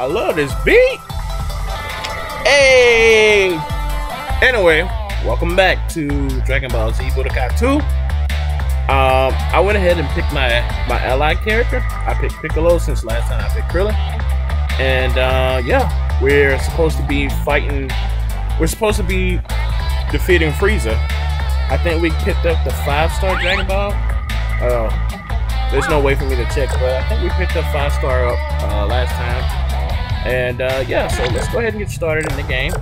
I love this beat. Hey! Anyway, welcome back to Dragon Ball Z Budokai 2. I went ahead and picked my ally character. I picked Piccolo since last time I picked Krillin. And yeah, we're supposed to be fighting. We're supposed to be defeating Frieza. I think we picked up the 5-star Dragon Ball. There's no way for me to check, but I think we picked up 5-star up last time. And yeah, so let's go ahead and get started in the game.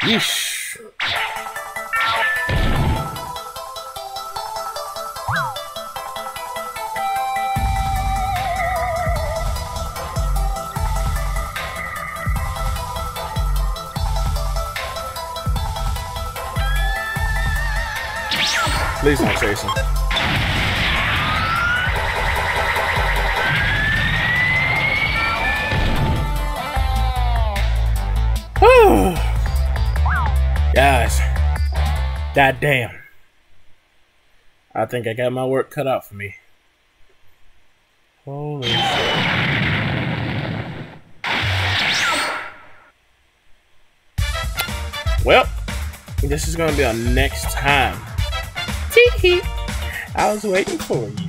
Yeesh. Please don't chase him. Guys, goddamn. I think I got my work cut out for me. Holy shit. Well, this is gonna be our next time. Tee-hee. I was waiting for you.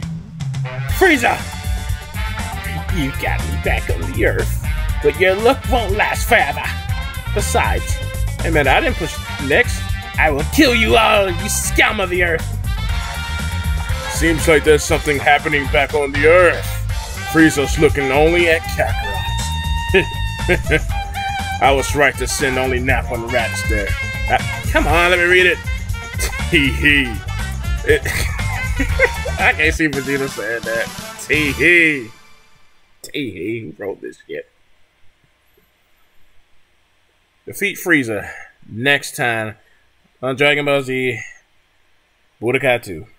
Frieza! You got me back on the earth, but your luck won't last forever. Besides, hey man, I didn't push next. I will kill you all, you scum of the earth. Seems like there's something happening back on the earth. Frieza's looking only at Kakarot. I was right to send only Nap on the rats there. Come on, let me read it. Tee hee. I can't see Vegeta saying that. Tee hee. Tee hee. Who wrote this shit? Defeat Frieza next time on Dragon Ball Z Budokai 2.